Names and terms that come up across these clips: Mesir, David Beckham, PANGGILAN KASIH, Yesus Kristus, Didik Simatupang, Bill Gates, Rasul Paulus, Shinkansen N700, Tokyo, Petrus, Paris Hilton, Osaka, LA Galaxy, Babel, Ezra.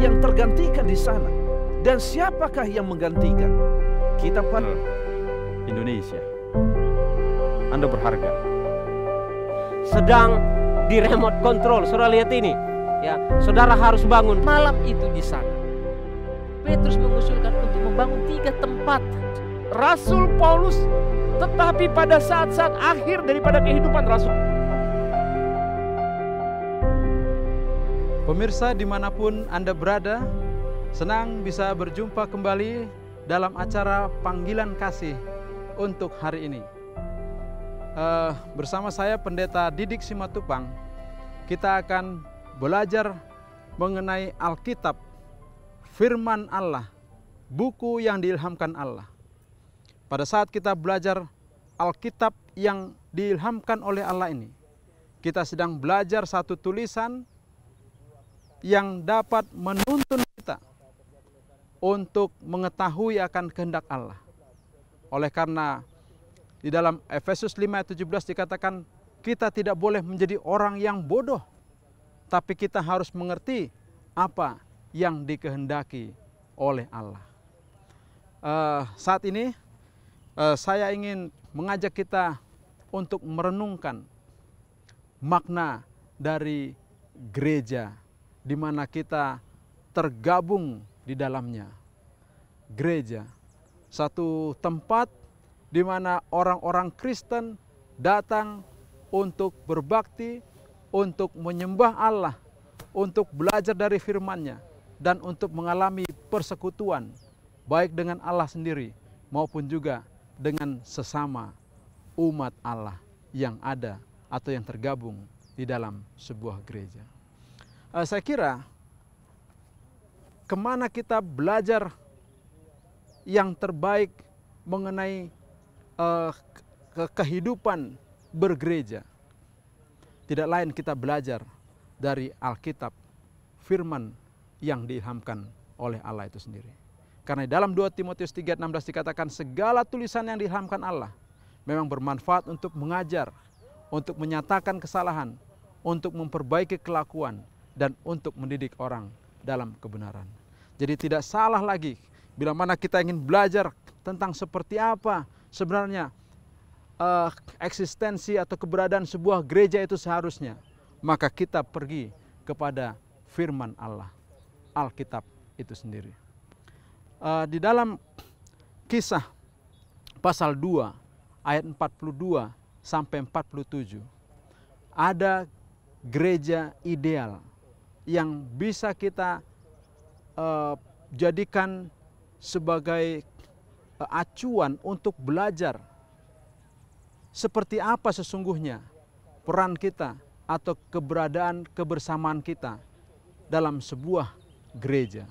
yang tergantikan di sana. Dan siapakah yang menggantikan? Kita pada Indonesia. Anda berharga. Sedang di remote control. Saudara lihat ini. Ya, saudara harus bangun malam itu di sana. Petrus mengusulkan untuk membangun 3 tempat. Rasul Paulus, tetapi pada saat-saat akhir daripada kehidupan Rasul. Pemirsa dimanapun Anda berada, senang bisa berjumpa kembali dalam acara Panggilan Kasih untuk hari ini. Bersama saya Pendeta Didik Simatupang, kita akan belajar mengenai Alkitab, firman Allah, buku yang diilhamkan Allah. Pada saat kita belajar Alkitab yang diilhamkan oleh Allah ini, kita sedang belajar satu tulisan yang dapat menuntun kita untuk mengetahui akan kehendak Allah. Oleh karena di dalam Efesus 5:17 dikatakan kita tidak boleh menjadi orang yang bodoh, tapi kita harus mengerti apa yang dikehendaki oleh Allah. Saat ini saya ingin mengajak kita untuk merenungkan makna dari gereja di mana kita tergabung di dalamnya. Gereja, satu tempat di mana orang-orang Kristen datang untuk berbakti, untuk menyembah Allah, untuk belajar dari firman-Nya, dan untuk mengalami persekutuan, baik dengan Allah sendiri, maupun juga dengan sesama umat Allah yang ada atau yang tergabung di dalam sebuah gereja. Saya kira, kemana kita belajar yang terbaik mengenai kehidupan bergereja? Tidak lain kita belajar dari Alkitab, firman yang diilhamkan oleh Allah itu sendiri. Karena dalam 2 Timotius 3:16 dikatakan segala tulisan yang diilhamkan Allah memang bermanfaat untuk mengajar, untuk menyatakan kesalahan, untuk memperbaiki kelakuan, dan untuk mendidik orang dalam kebenaran. Jadi tidak salah lagi bila mana kita ingin belajar tentang seperti apa sebenarnya eksistensi atau keberadaan sebuah gereja itu seharusnya, maka kita pergi kepada firman Allah, Alkitab itu sendiri. Di dalam Kisah pasal 2 ayat 42 sampai 47 ada gereja ideal yang bisa kita jadikan sebagai acuan untuk belajar seperti apa sesungguhnya peran kita atau keberadaan kebersamaan kita dalam sebuah gereja.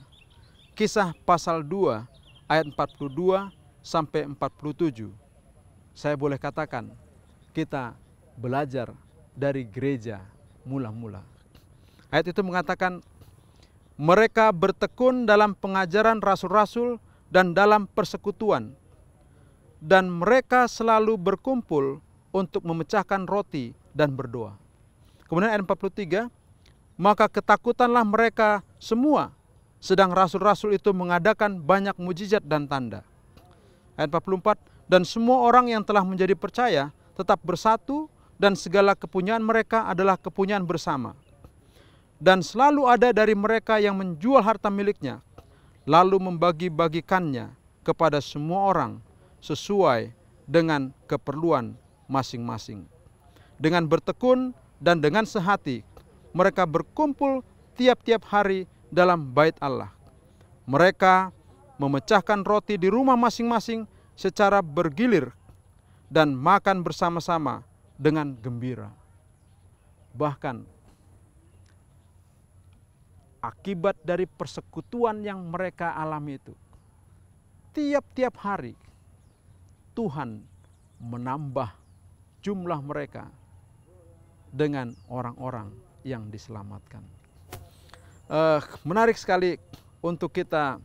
Kisah pasal 2 ayat 42 sampai 47. Saya boleh katakan kita belajar dari gereja mula-mula. Ayat itu mengatakan mereka bertekun dalam pengajaran rasul-rasul dan dalam persekutuan. Dan mereka selalu berkumpul untuk memecahkan roti dan berdoa. Kemudian ayat 43, maka ketakutanlah mereka semua, sedang rasul-rasul itu mengadakan banyak mujizat dan tanda. Ayat 44, dan semua orang yang telah menjadi percaya tetap bersatu dan segala kepunyaan mereka adalah kepunyaan bersama. Dan selalu ada dari mereka yang menjual harta miliknya, lalu membagi-bagikannya kepada semua orang, sesuai dengan keperluan masing-masing. Dengan bertekun dan dengan sehati, mereka berkumpul tiap-tiap hari dalam bait Allah. Mereka memecahkan roti di rumah masing-masing secara bergilir dan makan bersama-sama dengan gembira. Bahkan akibat dari persekutuan yang mereka alami itu, tiap-tiap hari Tuhan menambah jumlah mereka dengan orang-orang yang diselamatkan. Menarik sekali untuk kita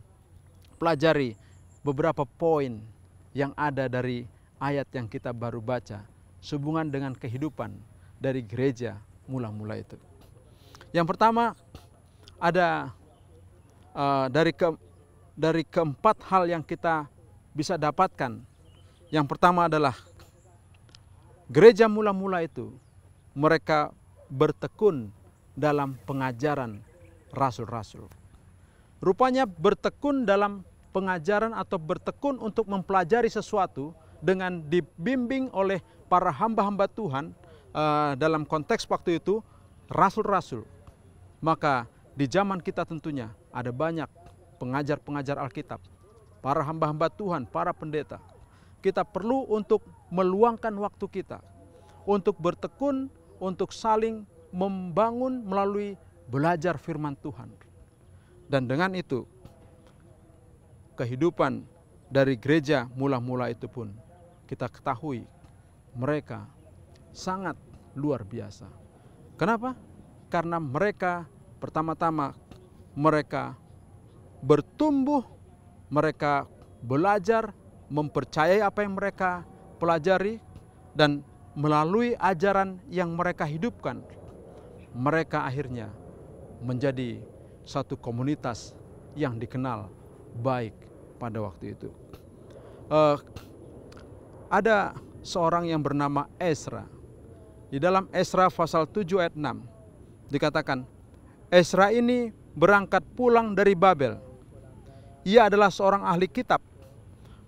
pelajari beberapa poin yang ada dari ayat yang kita baru baca, sehubungan dengan kehidupan dari gereja mula-mula itu. Yang pertama ada dari keempat hal yang kita bisa dapatkan. Yang pertama adalah gereja mula-mula itu mereka bertekun dalam pengajaran rasul-rasul. Rupanya bertekun dalam pengajaran atau bertekun untuk mempelajari sesuatu dengan dibimbing oleh para hamba-hamba Tuhan, dalam konteks waktu itu rasul-rasul. Maka di zaman kita tentunya ada banyak pengajar-pengajar Alkitab, para hamba-hamba Tuhan, para pendeta. Kita perlu untuk meluangkan waktu kita untuk bertekun, untuk saling membangun melalui belajar firman Tuhan. Dan dengan itu kehidupan dari gereja mula-mula itu pun kita ketahui mereka sangat luar biasa. Kenapa? Karena mereka pertama-tama mereka bertumbuh, mereka belajar, mempercayai apa yang mereka pelajari, dan melalui ajaran yang mereka hidupkan, mereka akhirnya menjadi satu komunitas yang dikenal baik pada waktu itu. Ada seorang yang bernama Ezra. Di dalam Ezra pasal 7 ayat 6 dikatakan, Ezra ini berangkat pulang dari Babel. Ia adalah seorang ahli kitab,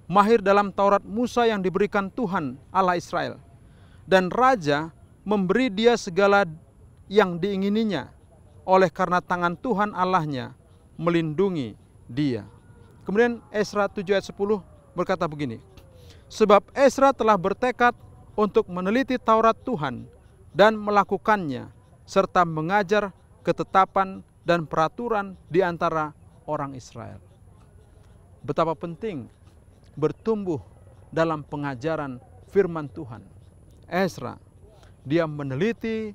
mahir dalam Taurat Musa yang diberikan Tuhan Allah Israel. Dan raja memberi dia segala yang diingininya, oleh karena tangan Tuhan Allahnya melindungi dia. Kemudian Ezra 7 ayat 10 berkata begini, sebab Ezra telah bertekad untuk meneliti Taurat Tuhan dan melakukannya, serta mengajar ketetapan dan peraturan di antara orang Israel. Betapa penting bertumbuh dalam pengajaran firman Tuhan. Ezra, dia meneliti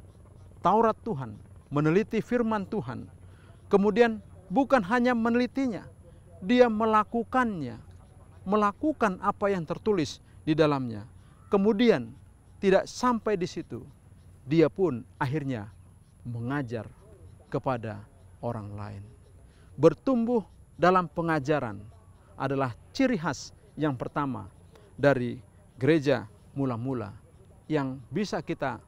Taurat Tuhan, meneliti firman Tuhan. Kemudian bukan hanya menelitinya, dia melakukannya, melakukan apa yang tertulis di dalamnya. Kemudian tidak sampai di situ, dia pun akhirnya mengajar kepada orang lain. Bertumbuh dalam pengajaran adalah ciri khas yang pertama dari gereja mula-mula yang bisa kita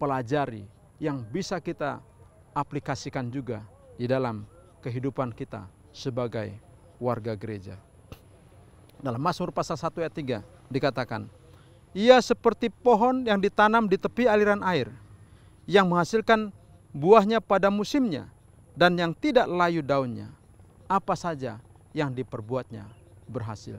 pelajari, yang bisa kita aplikasikan juga di dalam kehidupan kita sebagai warga gereja. Dalam Mazmur pasal 1 ayat 3 dikatakan, ia seperti pohon yang ditanam di tepi aliran air, yang menghasilkan buahnya pada musimnya, dan yang tidak layu daunnya. Apa saja yang diperbuatnya berhasil.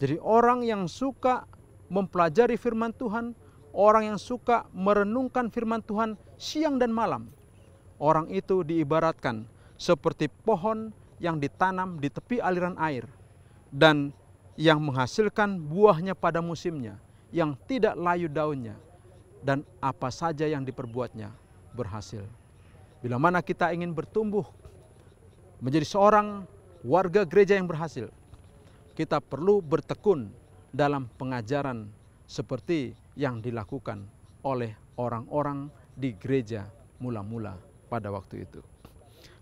Jadi orang yang suka mempelajari firman Tuhan, orang yang suka merenungkan firman Tuhan siang dan malam, orang itu diibaratkan seperti pohon yang ditanam di tepi aliran air, dan yang menghasilkan buahnya pada musimnya, yang tidak layu daunnya, dan apa saja yang diperbuatnya berhasil. Bila mana kita ingin bertumbuh menjadi seorang warga gereja yang berhasil, kita perlu bertekun dalam pengajaran seperti yang dilakukan oleh orang-orang di gereja mula-mula pada waktu itu.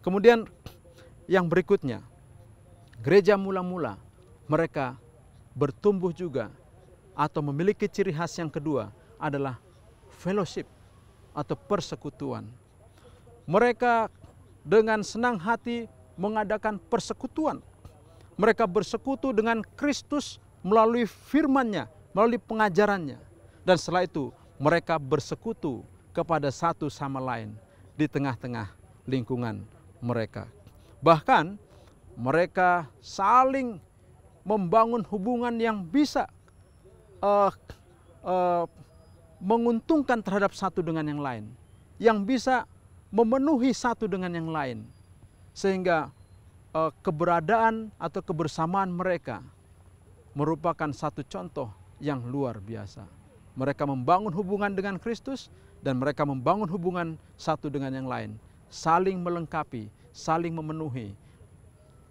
Kemudian yang berikutnya, gereja mula-mula mereka bertumbuh juga atau memiliki ciri khas yang kedua adalah fellowship atau persekutuan. Mereka dengan senang hati mengadakan persekutuan. Mereka bersekutu dengan Kristus melalui firman-Nya, melalui pengajarannya. Dan setelah itu mereka bersekutu kepada satu sama lain di tengah-tengah lingkungan mereka. Bahkan mereka saling membangun hubungan yang bisa menguntungkan terhadap satu dengan yang lain, yang bisa memenuhi satu dengan yang lain, sehingga keberadaan atau kebersamaan mereka merupakan satu contoh yang luar biasa. Mereka membangun hubungan dengan Kristus dan mereka membangun hubungan satu dengan yang lain, saling melengkapi, saling memenuhi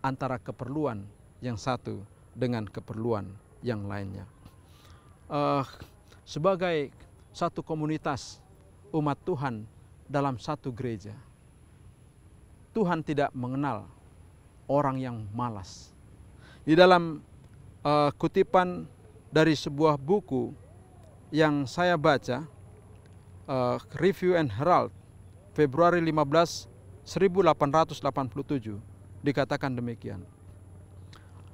antara keperluan yang satu dengan keperluan yang lainnya. Sebagai satu komunitas umat Tuhan dalam satu gereja, Tuhan tidak mengenal orang yang malas. Di dalam kutipan dari sebuah buku yang saya baca, Review and Herald, Februari 15, 1887, dikatakan demikian.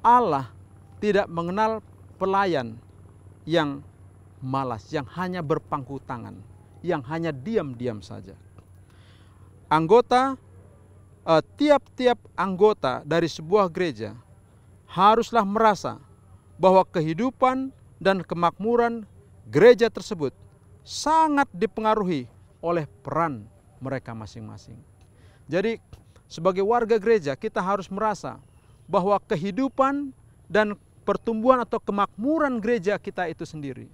Allah tidak mengenal pelayan yang malas, yang hanya berpangku tangan, yang hanya diam-diam saja. Anggota, tiap-tiap anggota dari sebuah gereja haruslah merasa bahwa kehidupan dan kemakmuran gereja tersebut sangat dipengaruhi oleh peran mereka masing-masing. Jadi sebagai warga gereja kita harus merasa bahwa kehidupan dan pertumbuhan atau kemakmuran gereja kita itu sendiri,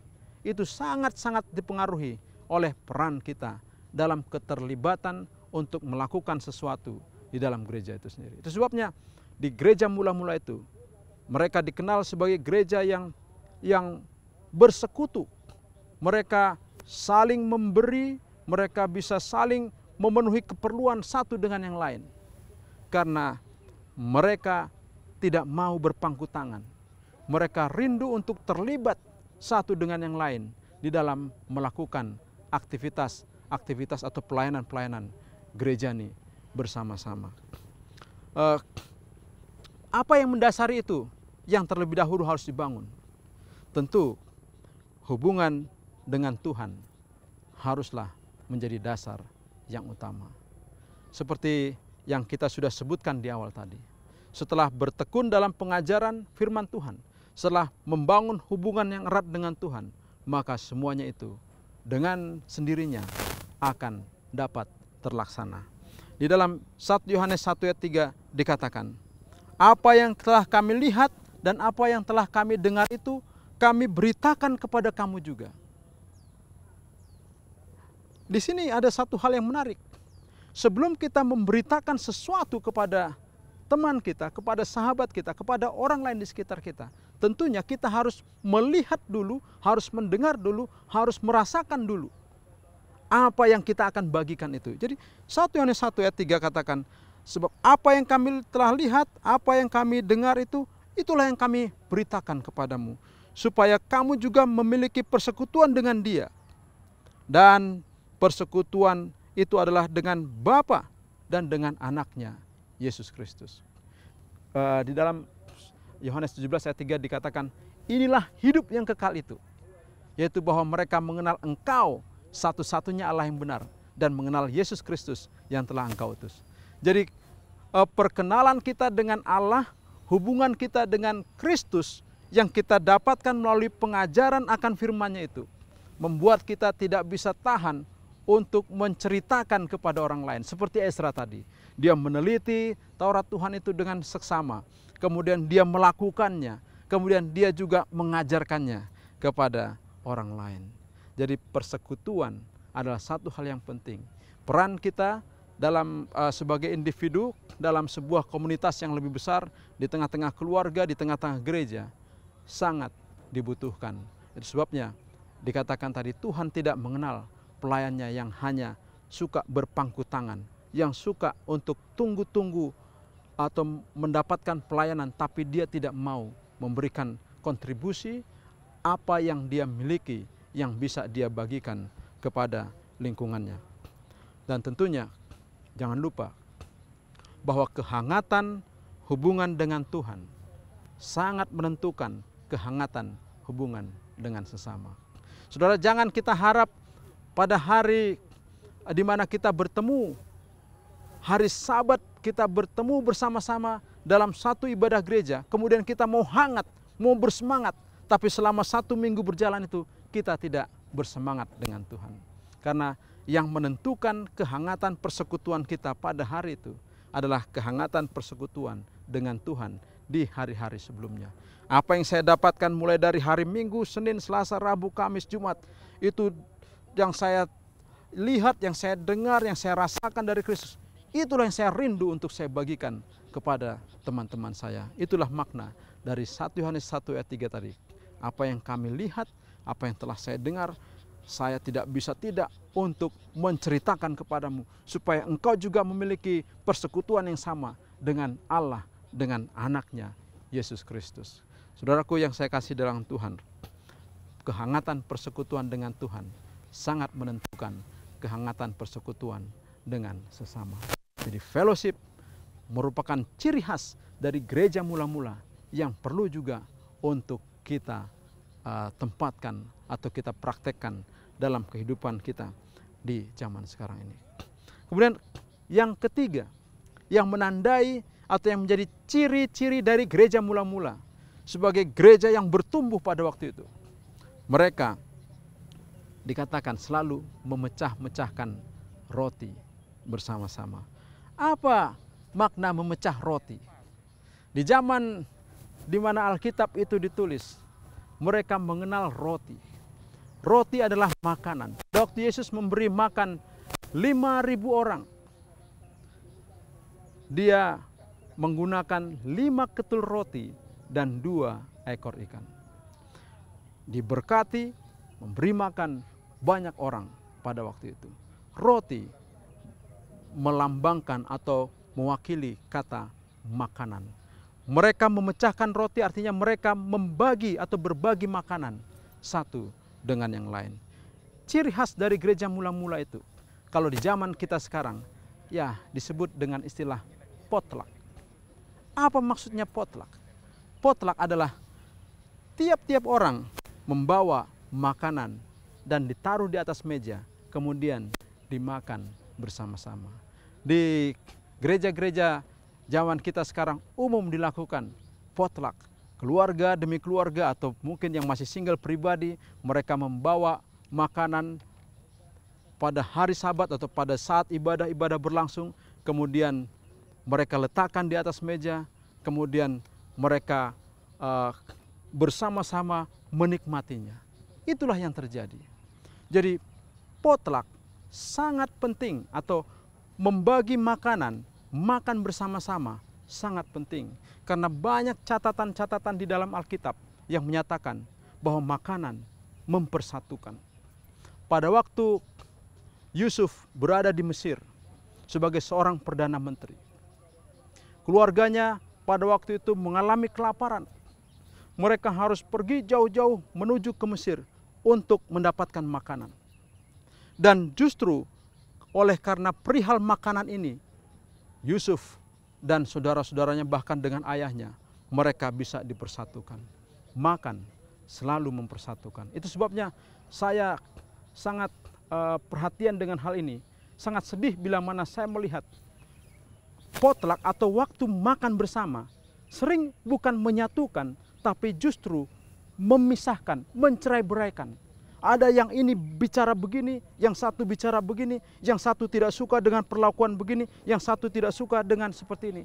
itu sangat-sangat dipengaruhi oleh peran kita dalam keterlibatan untuk melakukan sesuatu di dalam gereja itu sendiri. Itu sebabnya di gereja mula-mula itu mereka dikenal sebagai gereja yang bersekutu. Mereka saling memberi, mereka bisa saling memenuhi keperluan satu dengan yang lain. Karena mereka tidak mau berpangku tangan. Mereka rindu untuk terlibat satu dengan yang lain di dalam melakukan aktivitas atau pelayanan-pelayanan gerejani bersama-sama. Apa yang mendasari itu yang terlebih dahulu harus dibangun? Tentu hubungan dengan Tuhan haruslah menjadi dasar yang utama. Seperti yang kita sudah sebutkan di awal tadi. Setelah bertekun dalam pengajaran firman Tuhan, setelah membangun hubungan yang erat dengan Tuhan, maka semuanya itu dengan sendirinya akan dapat terlaksana. Di dalam 1 Yohanes 1:3 dikatakan, "Apa yang telah kami lihat dan apa yang telah kami dengar itu kami beritakan kepada kamu juga." Di sini ada satu hal yang menarik. Sebelum kita memberitakan sesuatu kepada teman kita, kepada sahabat kita, kepada orang lain di sekitar kita, tentunya kita harus melihat dulu, harus mendengar dulu, harus merasakan dulu apa yang kita akan bagikan itu. Jadi 1 Yohanes 1:3 katakan, sebab apa yang kami telah lihat, apa yang kami dengar itu, itulah yang kami beritakan kepadamu, supaya kamu juga memiliki persekutuan dengan Dia. Dan persekutuan itu adalah dengan Bapa dan dengan Anak-Nya, Yesus Kristus. Di dalam Yohanes 17:3 dikatakan, inilah hidup yang kekal itu, yaitu bahwa mereka mengenal Engkau, satu-satunya Allah yang benar, dan mengenal Yesus Kristus yang telah Engkau utus. Jadi perkenalan kita dengan Allah, hubungan kita dengan Kristus yang kita dapatkan melalui pengajaran akan firman-Nya itu, membuat kita tidak bisa tahan untuk menceritakan kepada orang lain. Seperti Ezra tadi, dia meneliti Taurat Tuhan itu dengan seksama. Kemudian dia melakukannya. Kemudian dia juga mengajarkannya kepada orang lain. Jadi persekutuan adalah satu hal yang penting. Peran kita dalam sebagai individu, dalam sebuah komunitas yang lebih besar, di tengah-tengah keluarga, di tengah-tengah gereja, sangat dibutuhkan. Itu sebabnya dikatakan tadi, Tuhan tidak mengenal pelayannya yang hanya suka berpangku tangan, yang suka untuk tunggu-tunggu atau mendapatkan pelayanan, tapi dia tidak mau memberikan kontribusi apa yang dia miliki, yang bisa dia bagikan kepada lingkungannya. Dan tentunya jangan lupa bahwa kehangatan hubungan dengan Tuhan sangat menentukan kehangatan hubungan dengan sesama. Saudara, jangan kita harap pada hari di mana kita bertemu, hari Sabat kita bertemu bersama-sama dalam satu ibadah gereja, kemudian kita mau hangat, mau bersemangat, tapi selama satu minggu berjalan itu kita tidak bersemangat dengan Tuhan. Karena yang menentukan kehangatan persekutuan kita pada hari itu adalah kehangatan persekutuan dengan Tuhan di hari-hari sebelumnya. Apa yang saya dapatkan mulai dari hari Minggu, Senin, Selasa, Rabu, Kamis, Jumat, itu yang saya lihat, yang saya dengar, yang saya rasakan dari Kristus, itulah yang saya rindu untuk saya bagikan kepada teman-teman saya. Itulah makna dari 1 Yohanes 1:3 tadi. Apa yang kami lihat, apa yang telah saya dengar, saya tidak bisa tidak untuk menceritakan kepadamu, supaya engkau juga memiliki persekutuan yang sama dengan Allah dengan anaknya, Yesus Kristus. Saudaraku yang saya kasih dalam Tuhan, kehangatan persekutuan dengan Tuhan sangat menentukan kehangatan persekutuan dengan sesama. Jadi fellowship merupakan ciri khas dari gereja mula-mula yang perlu juga untuk kita tempatkan atau kita praktekkan dalam kehidupan kita di zaman sekarang ini. Kemudian yang ketiga, yang menandai atau yang menjadi ciri-ciri dari gereja mula-mula sebagai gereja yang bertumbuh pada waktu itu, mereka dikatakan selalu memecah-mecahkan roti bersama-sama. Apa makna memecah roti? Di zaman di mana Alkitab itu ditulis, mereka mengenal roti. Roti adalah makanan. Waktu Yesus memberi makan 5.000 orang, Dia menggunakan 5 ketul roti dan 2 ekor ikan. Diberkati, memberi makan banyak orang pada waktu itu. Roti melambangkan atau mewakili kata makanan. Mereka memecahkan roti, artinya mereka membagi atau berbagi makanan satu dengan yang lain. Ciri khas dari gereja mula-mula itu, kalau di zaman kita sekarang, ya disebut dengan istilah potluck. Apa maksudnya potluck? Potluck adalah tiap-tiap orang membawa makanan dan ditaruh di atas meja, kemudian dimakan bersama-sama. Di gereja-gereja zaman kita sekarang umum dilakukan potluck. Keluarga demi keluarga atau mungkin yang masih single pribadi, mereka membawa makanan pada hari Sabat atau pada saat ibadah-ibadah berlangsung, kemudian mereka letakkan di atas meja, kemudian mereka bersama-sama menikmatinya. Itulah yang terjadi. Jadi potluck sangat penting, atau membagi makanan, makan bersama-sama sangat penting. Karena banyak catatan-catatan di dalam Alkitab yang menyatakan bahwa makanan mempersatukan. Pada waktu Yusuf berada di Mesir sebagai seorang perdana menteri, keluarganya pada waktu itu mengalami kelaparan. Mereka harus pergi jauh-jauh menuju ke Mesir untuk mendapatkan makanan. Dan justru oleh karena perihal makanan ini, Yusuf dan saudara-saudaranya bahkan dengan ayahnya, mereka bisa dipersatukan. Makan selalu mempersatukan. Itu sebabnya saya sangat perhatian dengan hal ini. Sangat sedih bila mana saya melihat potluck atau waktu makan bersama sering bukan menyatukan, tapi justru memisahkan, mencerai-beraikan. Ada yang ini bicara begini, yang satu bicara begini, yang satu tidak suka dengan perlakuan begini, yang satu tidak suka dengan seperti ini.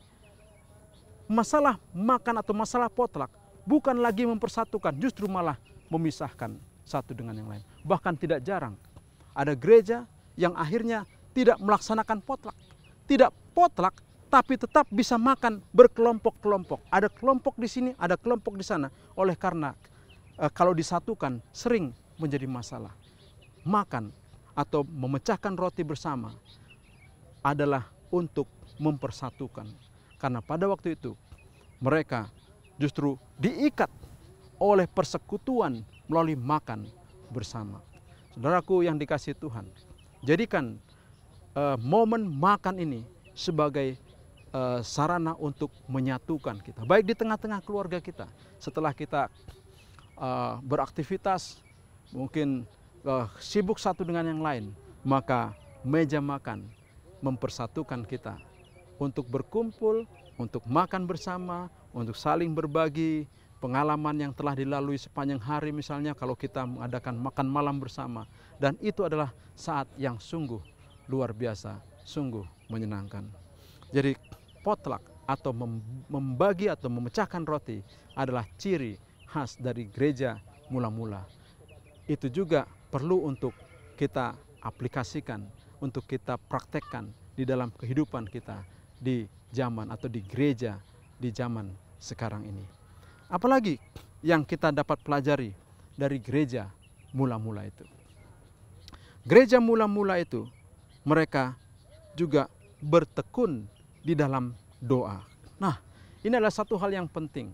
Masalah makan atau masalah potluck bukan lagi mempersatukan, justru malah memisahkan satu dengan yang lain. Bahkan tidak jarang ada gereja yang akhirnya tidak melaksanakan potluck. Tidak potluck, tapi tetap bisa makan berkelompok-kelompok. Ada kelompok di sini, ada kelompok di sana. Oleh karena kalau disatukan sering menjadi masalah. Makan atau memecahkan roti bersama adalah untuk mempersatukan. Karena pada waktu itu mereka justru diikat oleh persekutuan melalui makan bersama. Saudaraku yang dikasihi Tuhan, jadikan momen makan ini sebagai sarana untuk menyatukan kita. Baik di tengah-tengah keluarga kita, setelah kita beraktivitas, mungkin sibuk satu dengan yang lain, maka meja makan mempersatukan kita untuk berkumpul, untuk makan bersama, untuk saling berbagi pengalaman yang telah dilalui sepanjang hari, misalnya kalau kita mengadakan makan malam bersama. Dan itu adalah saat yang sungguh luar biasa, sungguh menyenangkan. Jadi potluck atau membagi atau memecahkan roti adalah ciri khas dari gereja mula-mula. Itu juga perlu untuk kita aplikasikan, untuk kita praktekkan di dalam kehidupan kita di zaman atau di gereja di zaman sekarang ini. Apalagi yang kita dapat pelajari dari gereja mula-mula itu. Gereja mula-mula itu mereka juga bertekun di dalam doa. Nah, Ini adalah satu hal yang penting.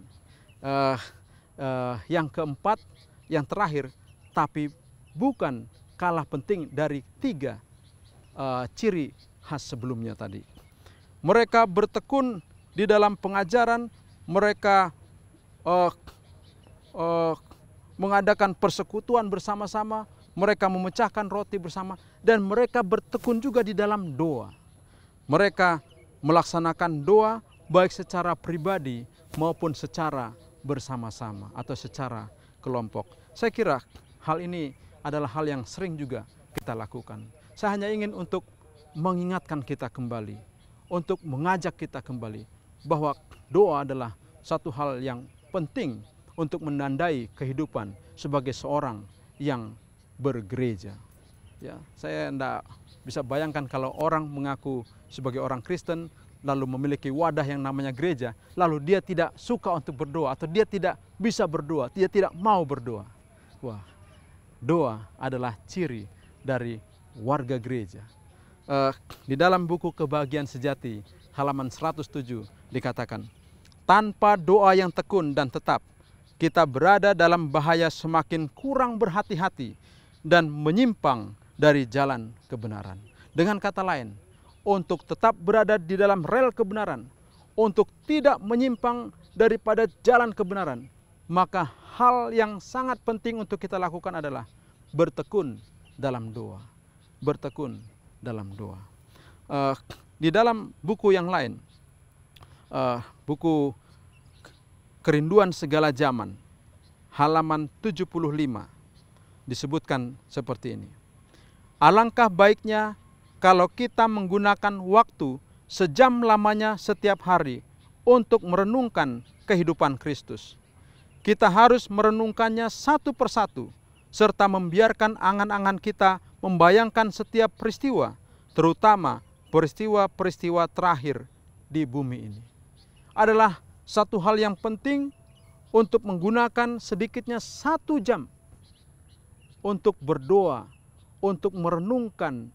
Yang keempat, yang terakhir, tapi bukan kalah penting dari tiga ciri khas sebelumnya tadi. Mereka bertekun di dalam pengajaran, mereka mengadakan persekutuan bersama-sama, mereka memecahkan roti bersama, dan mereka bertekun juga di dalam doa. Mereka melaksanakan doa baik secara pribadi maupun secara bersama-sama atau secara kelompok. Saya kira hal ini adalah hal yang sering juga kita lakukan. Saya hanya ingin untuk mengingatkan kita kembali, untuk mengajak kita kembali bahwa doa adalah satu hal yang penting untuk menandai kehidupan sebagai seorang yang bergereja. Ya, saya tidak bisa bayangkan kalau orang mengaku sebagai orang Kristen, lalu memiliki wadah yang namanya gereja, lalu dia tidak suka untuk berdoa, atau dia tidak bisa berdoa, dia tidak mau berdoa. Wah, doa adalah ciri dari warga gereja. Di dalam buku Kebahagiaan Sejati, halaman 107, dikatakan, tanpa doa yang tekun dan tetap, kita berada dalam bahaya semakin kurang berhati-hati dan menyimpang dari jalan kebenaran. Dengan kata lain, untuk tetap berada di dalam rel kebenaran, untuk tidak menyimpang daripada jalan kebenaran, maka hal yang sangat penting untuk kita lakukan adalah bertekun dalam doa. Bertekun dalam doa. Di dalam buku yang lain, buku Kerinduan Segala Zaman, halaman 75, disebutkan seperti ini. Alangkah baiknya kalau kita menggunakan waktu sejam lamanya setiap hari untuk merenungkan kehidupan Kristus. Kita harus merenungkannya satu persatu, serta membiarkan angan-angan kita membayangkan setiap peristiwa, terutama peristiwa-peristiwa terakhir di bumi ini. Adalah satu hal yang penting untuk menggunakan sedikitnya satu jam untuk berdoa, untuk merenungkan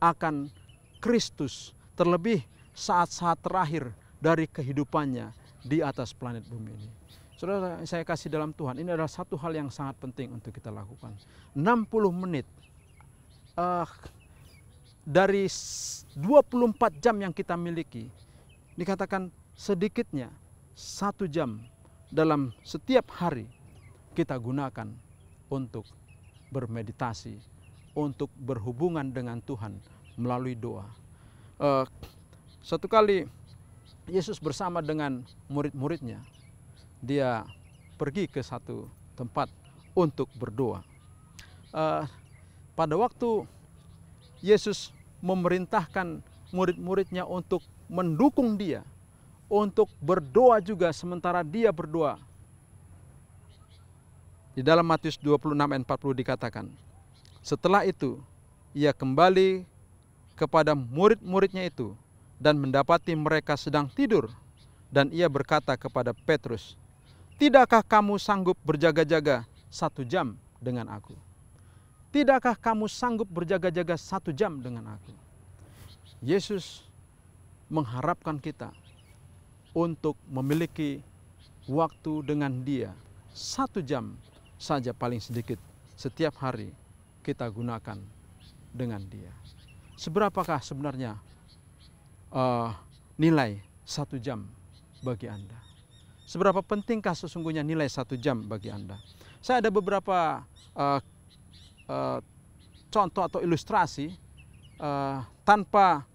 akan Kristus, terlebih saat-saat terakhir dari kehidupannya di atas planet bumi ini. Saudara, saya kasih dalam Tuhan, ini adalah satu hal yang sangat penting untuk kita lakukan. 60 menit dari 24 jam yang kita miliki, dikatakan sedikitnya satu jam dalam setiap hari kita gunakan untuk bermeditasi, untuk berhubungan dengan Tuhan melalui doa. Satu kali Yesus bersama dengan murid-muridnya, dia pergi ke satu tempat untuk berdoa. Pada waktu Yesus memerintahkan murid-muridnya untuk mendukung dia, untuk berdoa juga sementara dia berdoa. Di dalam Matius 26:40 dikatakan, setelah itu ia kembali kepada murid-muridnya itu dan mendapati mereka sedang tidur, dan ia berkata kepada Petrus, "Tidakkah kamu sanggup berjaga-jaga satu jam dengan aku? Tidakkah kamu sanggup berjaga-jaga satu jam dengan aku?" Yesus mengharapkan kita untuk memiliki waktu dengan dia, satu jam saja paling sedikit setiap hari kita gunakan dengan dia. Seberapakah sebenarnya nilai satu jam bagi Anda? Seberapa pentingkah sesungguhnya nilai satu jam bagi Anda? Saya ada beberapa contoh atau ilustrasi tanpa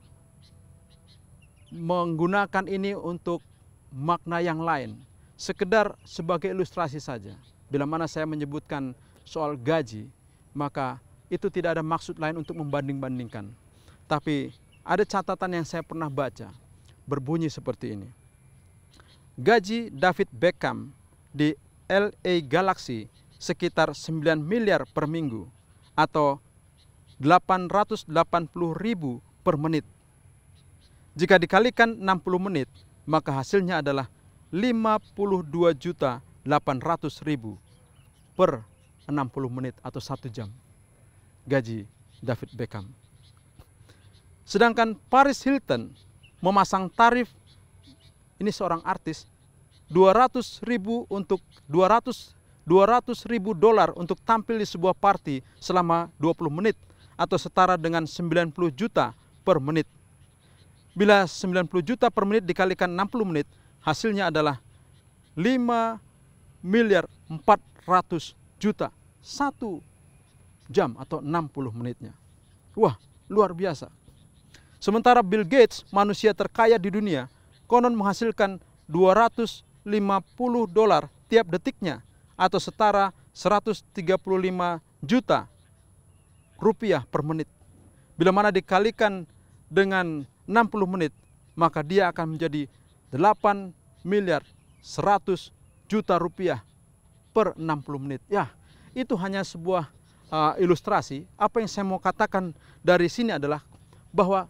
menggunakan ini untuk makna yang lain, sekedar sebagai ilustrasi saja. Bila mana saya menyebutkan soal gaji, maka itu tidak ada maksud lain untuk membanding-bandingkan. Tapi ada catatan yang saya pernah baca, berbunyi seperti ini. Gaji David Beckham di LA Galaxy sekitar 9 miliar per minggu atau 880 ribu per menit. Jika dikalikan 60 menit, maka hasilnya adalah 52.800.000 per 60 menit atau 1 jam. Gaji David Beckham. Sedangkan Paris Hilton memasang tarif, ini seorang artis, $200.000 untuk tampil di sebuah party selama 20 menit atau setara dengan 90 juta per menit. Bila 90 juta per menit dikalikan 60 menit, hasilnya adalah 5.400.000.000 satu jam atau 60 menitnya. Wah, luar biasa. Sementara Bill Gates, manusia terkaya di dunia, konon menghasilkan $250 tiap detiknya atau setara 135 juta rupiah per menit. Bila mana dikalikan dengan 60 menit, maka dia akan menjadi 8.100.000.000 rupiah per 60 menit. Ya, itu hanya sebuah ilustrasi. Apa yang saya mau katakan dari sini adalah bahwa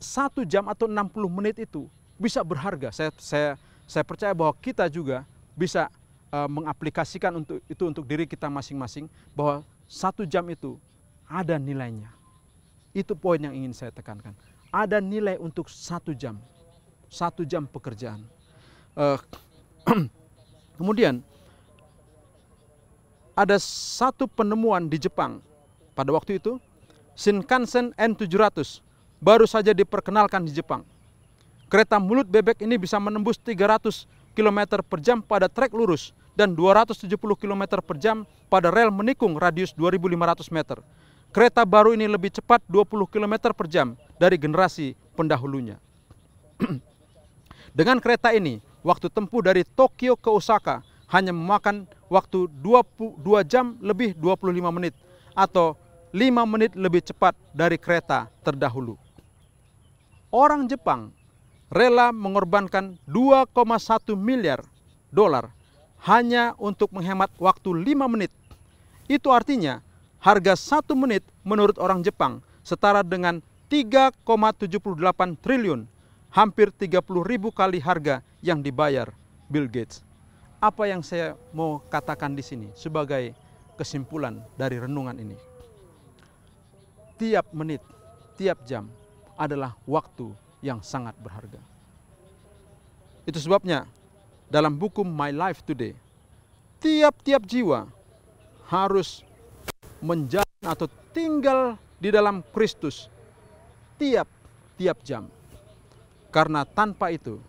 1 jam atau 60 menit itu bisa berharga. Saya percaya bahwa kita juga bisa mengaplikasikan untuk diri kita masing-masing, bahwa 1 jam itu ada nilainya. Itu poin yang ingin saya tekankan. Ada nilai untuk 1 jam. 1 jam pekerjaan. Kemudian ada satu penemuan di Jepang pada waktu itu. Shinkansen N700 baru saja diperkenalkan di Jepang. Kereta mulut bebek ini bisa menembus 300 km/jam pada trek lurus dan 270 km/jam pada rel menikung radius 2.500 meter. Kereta baru ini lebih cepat 20 km/jam dari generasi pendahulunya. Dengan kereta ini, waktu tempuh dari Tokyo ke Osaka hanya memakan waktu 2 jam lebih 25 menit atau 5 menit lebih cepat dari kereta terdahulu. Orang Jepang rela mengorbankan $2,1 miliar hanya untuk menghemat waktu 5 menit. Itu artinya harga 1 menit menurut orang Jepang setara dengan 3,78 triliun, hampir 30.000 kali harga yang dibayar Bill Gates. Apa yang saya mau katakan di sini sebagai kesimpulan dari renungan ini? Tiap menit, tiap jam adalah waktu yang sangat berharga. Itu sebabnya dalam buku My Life Today, tiap-tiap jiwa harus menjalani atau tinggal di dalam Kristus tiap-tiap jam. Karena tanpa itu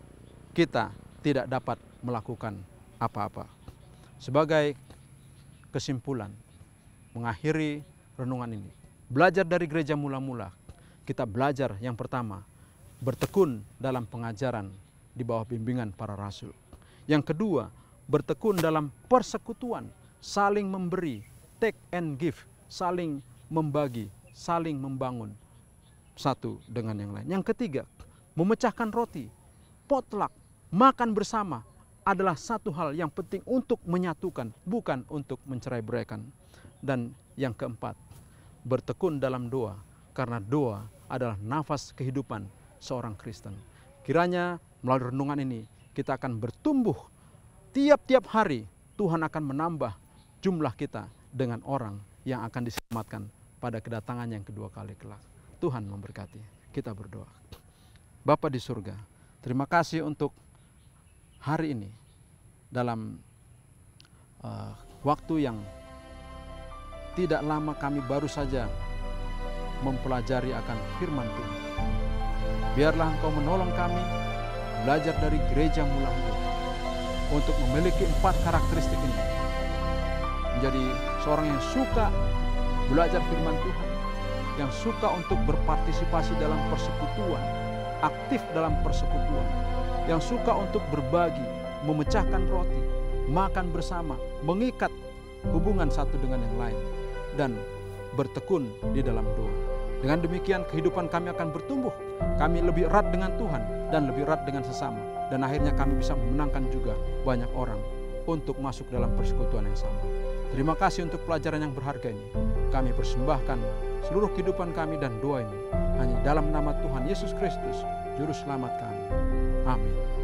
kita tidak dapat melakukan apa-apa. Sebagai kesimpulan mengakhiri renungan ini, belajar dari gereja mula-mula, kita belajar yang pertama, bertekun dalam pengajaran di bawah bimbingan para rasul. Yang kedua, bertekun dalam persekutuan, saling memberi, take and give, saling membagi, saling membangun satu dengan yang lain. Yang ketiga, memecahkan roti, potluck, makan bersama adalah satu hal yang penting untuk menyatukan, bukan untuk mencerai-beraikan. Dan yang keempat, bertekun dalam doa, karena doa adalah nafas kehidupan seorang Kristen. Kiranya melalui renungan ini kita akan bertumbuh. Tiap-tiap hari Tuhan akan menambah jumlah kita dengan orang yang akan diselamatkan pada kedatangan yang kedua kali kelak. Tuhan memberkati. Kita berdoa. Bapa di surga, terima kasih untuk hari ini dalam waktu yang tidak lama kami baru saja mempelajari akan firman Tuhan. Biarlah Engkau menolong kami belajar dari gereja mula-mula untuk memiliki 4 karakteristik ini. Menjadi seorang yang suka belajar firman Tuhan, yang suka untuk berpartisipasi dalam persekutuan, aktif dalam persekutuan, yang suka untuk berbagi, memecahkan roti, makan bersama, mengikat hubungan satu dengan yang lain, dan bertekun di dalam doa. Dengan demikian kehidupan kami akan bertumbuh, kami lebih erat dengan Tuhan dan lebih erat dengan sesama. Dan akhirnya kami bisa memenangkan juga banyak orang untuk masuk dalam persekutuan yang sama. Terima kasih untuk pelajaran yang berharga ini. Kami persembahkan seluruh kehidupan kami dan doa ini hanya dalam nama Tuhan Yesus Kristus, Juru Selamat kami. Amin.